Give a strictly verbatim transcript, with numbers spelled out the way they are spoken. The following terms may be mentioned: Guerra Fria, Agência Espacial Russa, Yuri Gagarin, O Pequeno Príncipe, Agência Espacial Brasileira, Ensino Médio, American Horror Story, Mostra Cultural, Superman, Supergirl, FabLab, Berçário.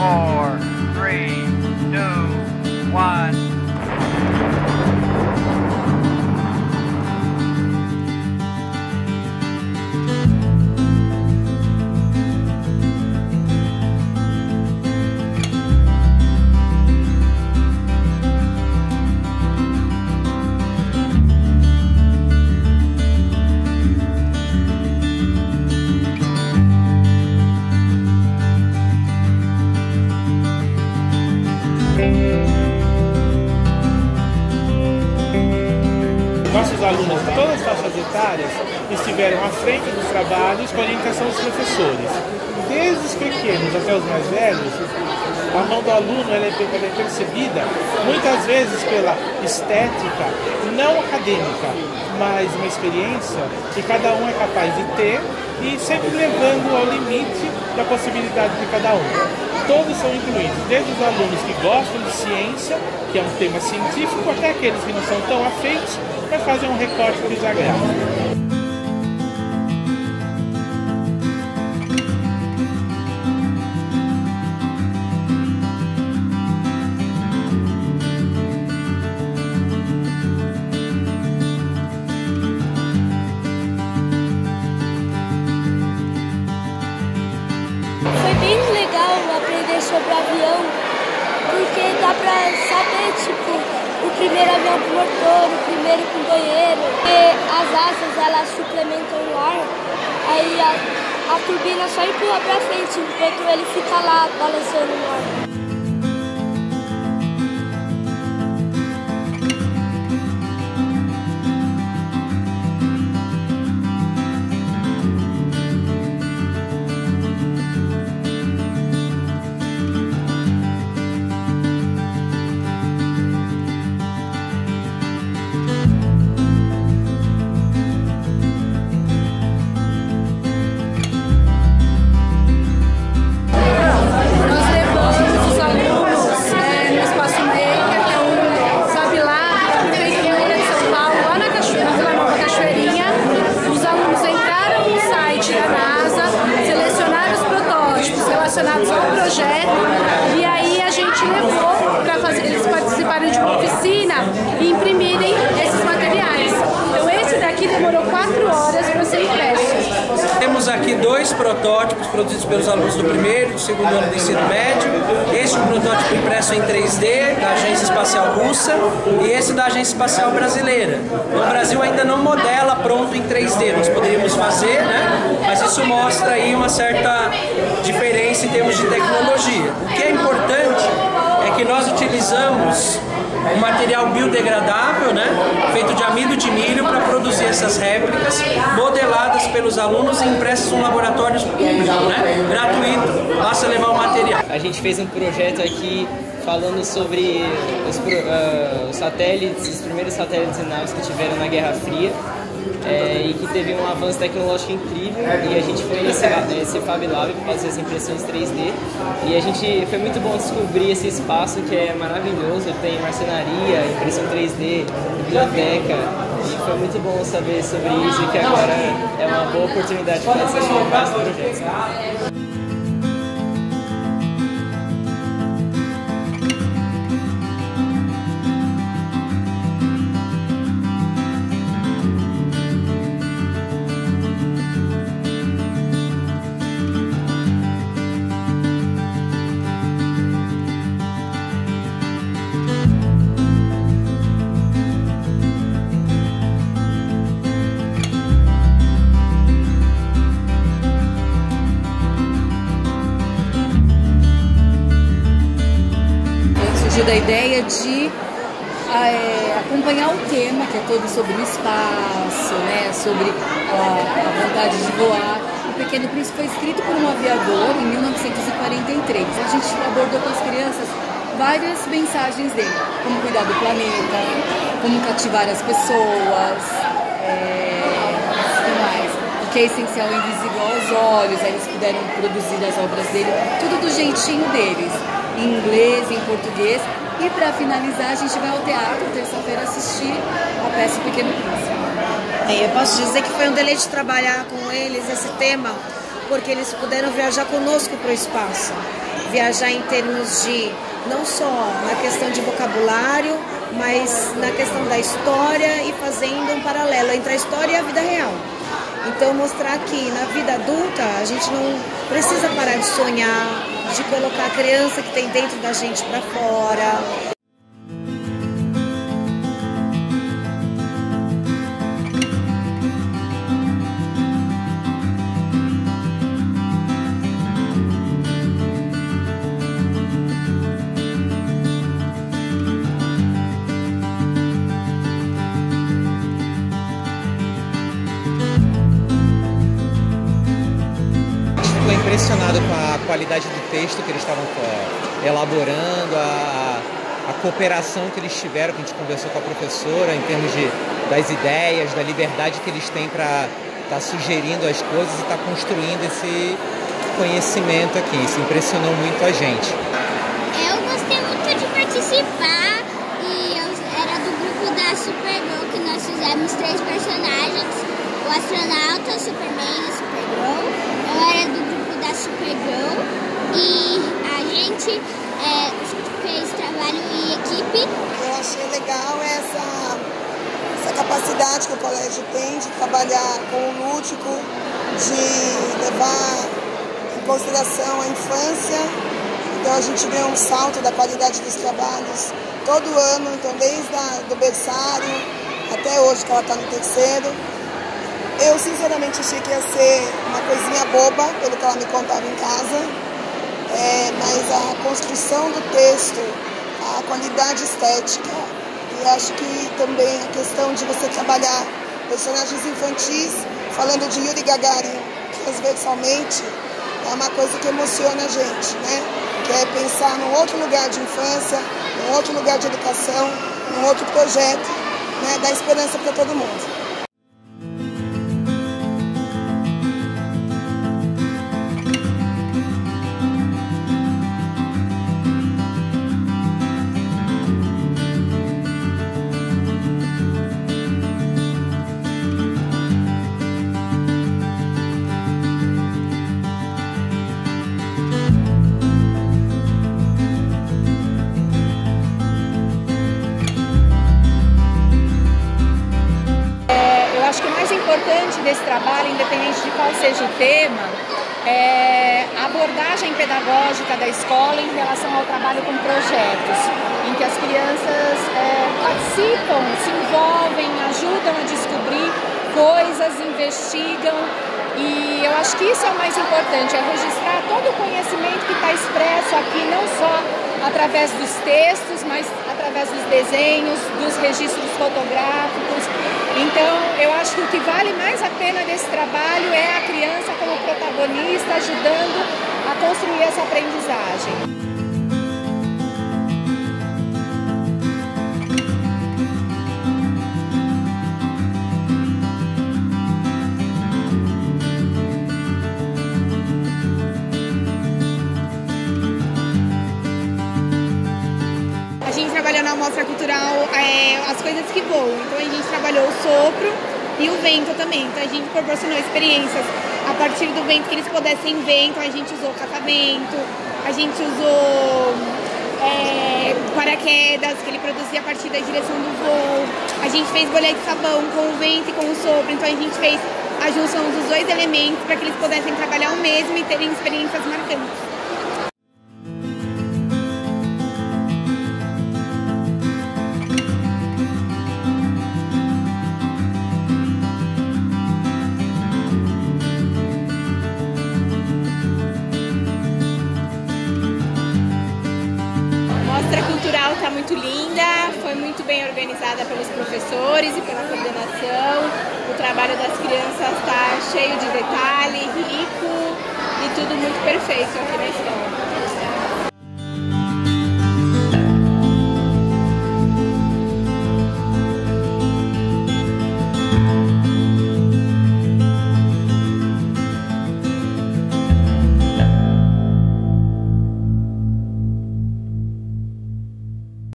four, three, two, one. Nossos alunos de todas as faixas etárias estiveram à frente dos trabalhos com a orientação dos professores. Desde os pequenos até os mais velhos, a mão do aluno ela é percebida muitas vezes pela estética, não acadêmica, mas uma experiência que cada um é capaz de ter e sempre levando ao limite da possibilidade de cada um. Todos são incluídos, desde os alunos que gostam de ciência, que é um tema científico, até aqueles que não são tão afeitos, para fazer um recorte que lhes agrada. Sobre avião, porque dá pra saber, tipo, o primeiro avião com motor, o primeiro com banheiro, porque as asas, elas suplementam o ar, aí a, a turbina só empurra pra frente, enquanto ele fica lá, balançando o ar. Relacionados ao projeto, e aí a gente levou para fazer eles participarem de uma oficina e imprimirem esses materiais. Então esse daqui demorou quatro horas para ser impresso. Temos aqui dois protótipos produzidos pelos alunos do primeiro e do segundo ano do ensino médio. Este é um protótipo impresso em três D da Agência Espacial Russa e esse da Agência Espacial Brasileira. No Brasil ainda não modela pronto em três D, nós poderíamos fazer, né? Mas isso mostra aí uma certa diferença em termos de tecnologia. O que é importante é que nós utilizamos um material biodegradável, né, feito de amido de milho para produzir essas réplicas, modeladas pelos alunos e impressas em laboratórios públicos, né, gratuito, basta levar o material. A gente fez um projeto aqui falando sobre os, uh, os satélites, os primeiros satélites e naves que tiveram na Guerra Fria, é, e que teve um avanço tecnológico incrível, e a gente foi nesse, nesse FabLab para fazer as impressões três D, e a gente foi muito bom descobrir esse espaço que é maravilhoso, tem marcenaria, impressão três D, biblioteca, e foi muito bom saber sobre isso, e que agora é uma boa oportunidade para fazer vários projetos. Da ideia de é, acompanhar o tema, que é todo sobre o espaço, né, sobre a, a vontade de voar. O Pequeno Príncipe foi escrito por um aviador em mil novecentos e quarenta e três. A gente abordou com as crianças várias mensagens dele, como cuidar do planeta, como cativar as pessoas, é, que mais, o que é essencial e invisível aos olhos. Aí eles puderam produzir as obras dele, tudo do jeitinho deles. Em inglês, em português, e para finalizar a gente vai ao teatro terça-feira assistir a peça O Pequeno Príncipe. Eu posso dizer que foi um deleite trabalhar com eles esse tema, porque eles puderam viajar conosco para o espaço. viajar em termos de, não só na questão de vocabulário, mas na questão da história e fazendo um paralelo entre a história e a vida real. Então, mostrar que na vida adulta a gente não precisa parar de sonhar, de colocar a criança que tem dentro da gente para fora. Impressionado com a qualidade do texto que eles estavam é, elaborando, a, a cooperação que eles tiveram, que a gente conversou com a professora, em termos de, das ideias, da liberdade que eles têm para estar tá sugerindo as coisas e estar tá construindo esse conhecimento aqui. Isso impressionou muito a gente. Eu gostei muito de participar e eu era do grupo da Supergirl, que nós fizemos três personagens, o astronauta, o Superman e o Supergirl. Eu era do grupo da Supergirl e a gente é, fez trabalho em equipe. Eu achei legal essa, essa capacidade que o colégio tem de trabalhar com o lúdico, de levar em consideração a infância. Então a gente deu um salto da qualidade dos trabalhos todo ano, então desde a, do berçário até hoje que ela está no terceiro. Eu sinceramente achei que ia ser uma coisinha boba, pelo que ela me contava em casa, é, mas a construção do texto, a qualidade estética, e acho que também a questão de você trabalhar personagens infantis, falando de Yuri Gagarin, transversalmente, é uma coisa que emociona a gente, né? Que é pensar num outro lugar de infância, num outro lugar de educação, num outro projeto, né? Dar esperança para todo mundo. Desse trabalho, independente de qual seja o tema, é a abordagem pedagógica da escola em relação ao trabalho com projetos, em que as crianças é, participam, se envolvem, ajudam a descobrir coisas, investigam, e eu acho que isso é o mais importante, é registrar todo o conhecimento que está expresso aqui, não só através dos textos, mas através dos desenhos, dos registros fotográficos. Então, eu acho que o que vale mais a pena desse trabalho é a criança como protagonista, ajudando a construir essa aprendizagem. Na Mostra Cultural, é, as coisas que voam, então a gente trabalhou o sopro e o vento também, então a gente proporcionou experiências a partir do vento que eles pudessem ver, então a gente usou catavento, a gente usou é, paraquedas que ele produzia a partir da direção do voo, a gente fez bolha de sabão com o vento e com o sopro, então a gente fez a junção dos dois elementos para que eles pudessem trabalhar o mesmo e terem experiências marcantes. Está muito linda, foi muito bem organizada pelos professores e pela coordenação. O trabalho das crianças está cheio de detalhe, rico e tudo muito perfeito aqui na escola.